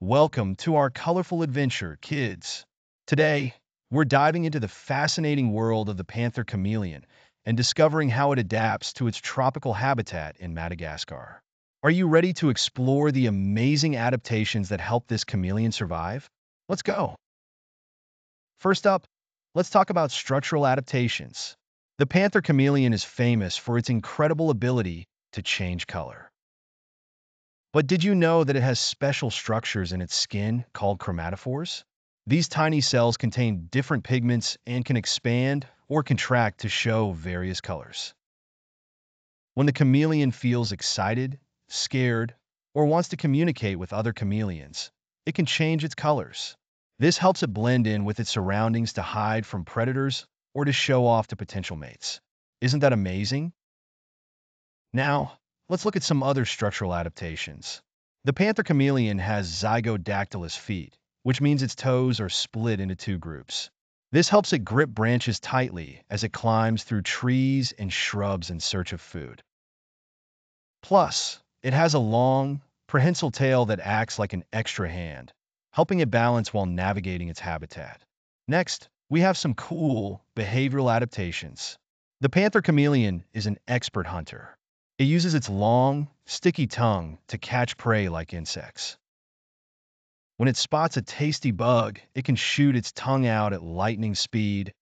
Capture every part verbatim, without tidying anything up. Welcome to our colorful adventure, kids. Today, we're diving into the fascinating world of the panther chameleon and discovering how it adapts to its tropical habitat in Madagascar. Are you ready to explore the amazing adaptations that help this chameleon survive? Let's go. First up, let's talk about structural adaptations. The panther chameleon is famous for its incredible ability to change color. But did you know that it has special structures in its skin called chromatophores? These tiny cells contain different pigments and can expand or contract to show various colors. When the chameleon feels excited, scared, or wants to communicate with other chameleons, it can change its colors. This helps it blend in with its surroundings to hide from predators or to show off to potential mates. Isn't that amazing? Now, let's look at some other structural adaptations. The panther chameleon has zygodactylous feet, which means its toes are split into two groups. This helps it grip branches tightly as it climbs through trees and shrubs in search of food. Plus, it has a long, prehensile tail that acts like an extra hand, helping it balance while navigating its habitat. Next, we have some cool behavioral adaptations. The panther chameleon is an expert hunter. It uses its long, sticky tongue to catch prey like insects. When it spots a tasty bug, it can shoot its tongue out at lightning speed,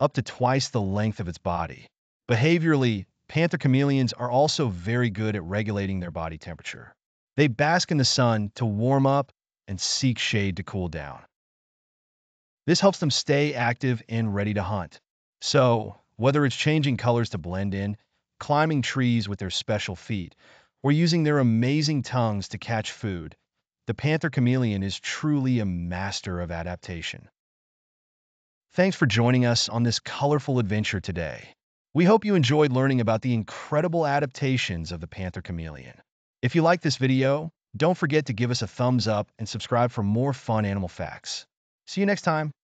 up to twice the length of its body. Behaviorally, panther chameleons are also very good at regulating their body temperature. They bask in the sun to warm up and seek shade to cool down. This helps them stay active and ready to hunt. So, whether it's changing colors to blend in, climbing trees with their special feet, or using their amazing tongues to catch food, the panther chameleon is truly a master of adaptation. Thanks for joining us on this colorful adventure today. We hope you enjoyed learning about the incredible adaptations of the panther chameleon. If you like this video, don't forget to give us a thumbs up and subscribe for more fun animal facts. See you next time.